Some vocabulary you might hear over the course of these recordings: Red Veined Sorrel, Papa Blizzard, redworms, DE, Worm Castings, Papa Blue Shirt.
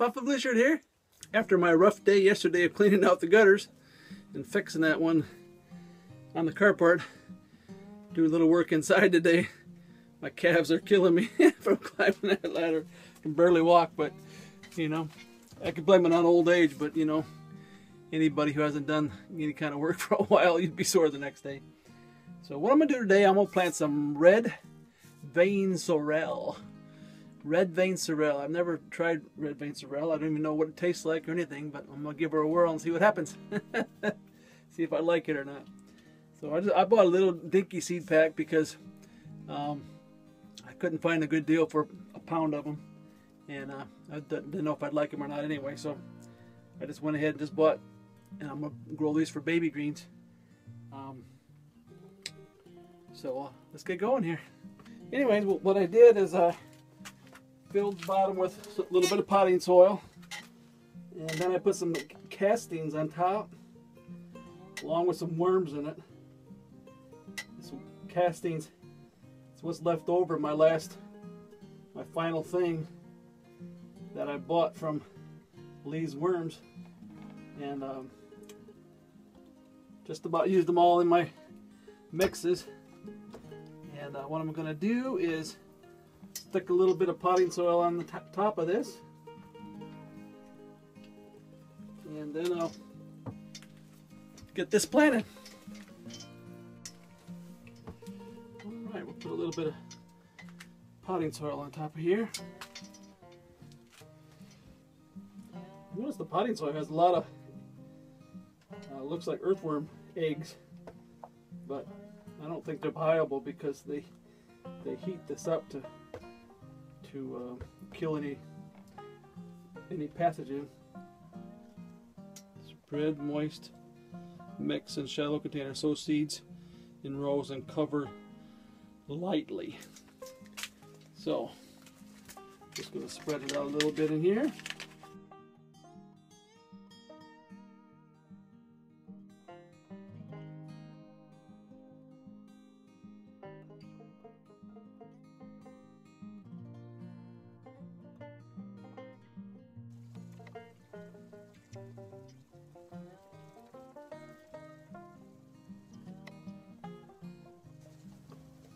Papa Blizzard here. After my rough day yesterday of cleaning out the gutters and fixing that one on the carport, do a little work inside today. My calves are killing me from climbing that ladder. I can barely walk, but you know, I can blame it on old age, but you know, anybody who hasn't done any kind of work for a while, you'd be sore the next day. So what I'm gonna do today, I'm gonna plant some Red Veined Sorrel. Red Veined Sorrel. I've never tried Red Veined Sorrel. I don't even know what it tastes like or anything, but I'm gonna give her a whirl and see what happens. See if I like it or not. So I bought a little dinky seed pack because I couldn't find a good deal for a pound of them, and I didn't know if I'd like them or not anyway. So I just went ahead and just bought, and I'm gonna grow these for baby greens. So let's get going here. Anyways, what I did is I filled the bottom with a little bit of potting soil, and then I put some castings on top, along with some worms in it. Some castings. It's what's left over. My final thing that I bought from Lee's Worms, and just about used them all in my mixes. And what I'm going to do is stick a little bit of potting soil on the top of this, and then I'll get this planted. Alright, we'll put a little bit of potting soil on top of here. Notice the potting soil has a lot of, looks like earthworm eggs, but I don't think they're viable because they heat this up to kill any pathogen. Spread moist mix in shallow container. Sow seeds in rows and cover lightly. So just going to spread it out a little bit in here.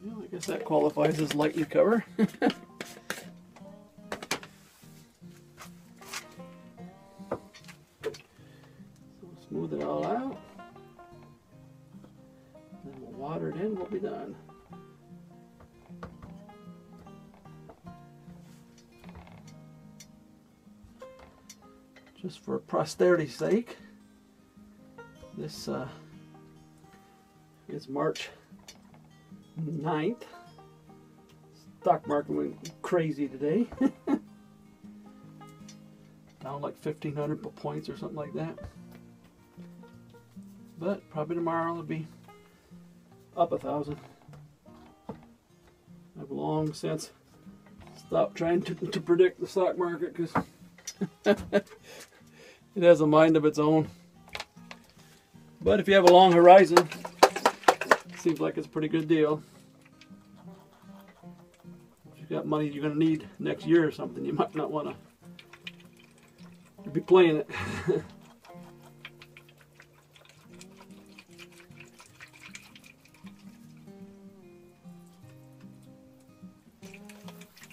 Well, I guess that qualifies as lightly cover. So smooth it all out. And then we'll water it in, we'll be done. Just for posterity's sake, this is March 9th. Stock market went crazy today. Down like 1,500 points or something like that. But probably tomorrow it'll be up 1,000. I've long since stopped trying to predict the stock market because it has a mind of its own. But if you have a long horizon, it seems like it's a pretty good deal. If you've got money you're going to need next year or something, you might not want to be playing it.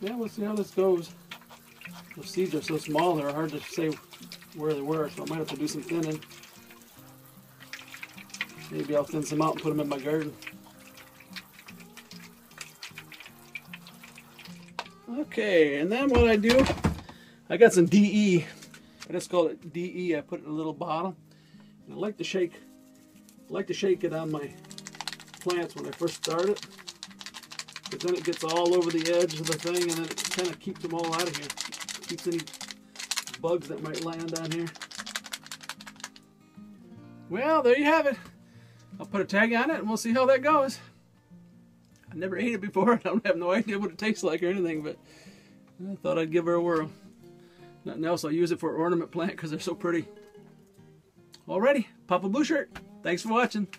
Yeah, we'll see how this goes. The seeds are so small, they're hard to say where they were, so I might have to do some thinning. Maybe I'll thin some out and put them in my garden. Okay, and then what I do, I got some DE. I just call it DE. I put it in a little bottle. And I like to shake it on my plants when I first start it, because then it gets all over the edge of the thing, and then it kind of keeps them all out of here. Keeps any bugs that might land on here. Well, there you have it. I'll put a tag on it and we'll see how that goes. I never ate it before. I have no idea what it tastes like or anything, but I thought I'd give her a whirl. Nothing else, I'll use it for an ornament plant because they're so pretty. Alrighty, Papa Blue Shirt. Thanks for watching.